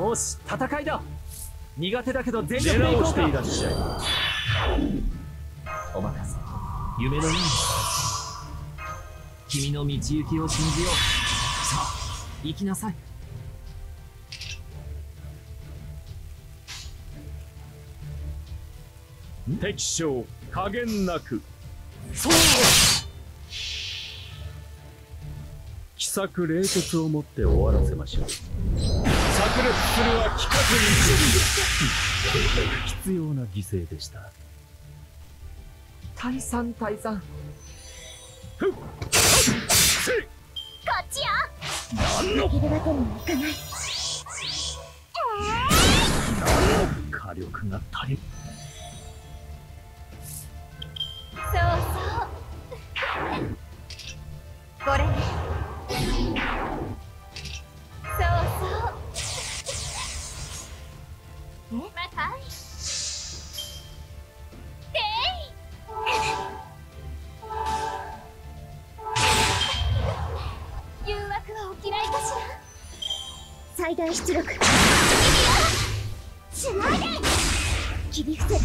よし、戦いだ。苦手だけど全力でいこうか。お任せ。夢の意味、君の道行きを信じよう。さあ、行きなさい。敵将加減なく。そう、奇策冷徹をもって終わらせましょう。炸裂するは規格に必要な犠牲でした。退散退散。ふっ、こっちよ。何のできるわけにもいかない。何の火力が足りん。そうそう、これね。そうそう、またいてい。誘惑はお嫌いかしら。最大出力しないで。切り伏せ。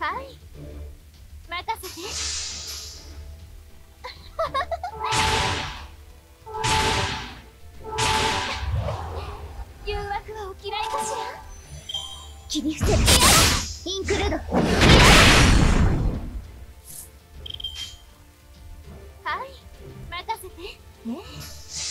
はい、任せて。